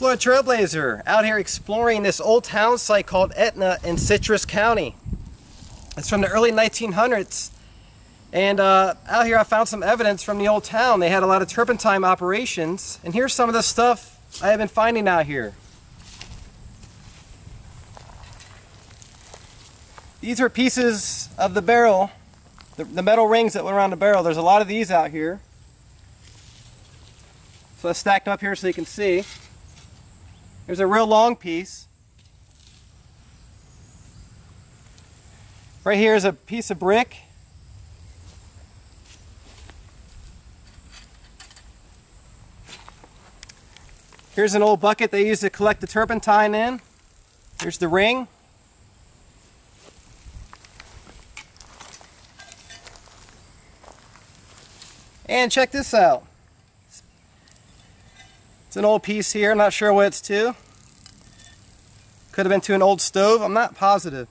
Florida Trailblazer out here exploring this old town site called Etna in Citrus County. It's from the early 1900s, and out here I found some evidence from the old town. They had a lot of turpentine operations, and here's some of the stuff I have been finding out here. These are pieces of the barrel, the metal rings that went around the barrel. There's a lot of these out here. So that's stacked up here so you can see. There's a real long piece. Right here is a piece of brick. Here's an old bucket they used to collect the turpentine in. Here's the ring. And check this out. It's an old piece here. I'm not sure what it's to. Could have been to an old stove. I'm not positive.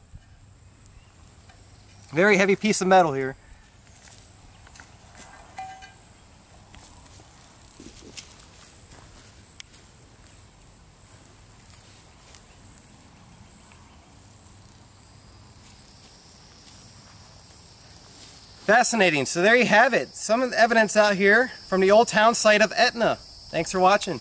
Very heavy piece of metal here. Fascinating. So there you have it. Some of the evidence out here from the old town site of Etna. Thanks for watching.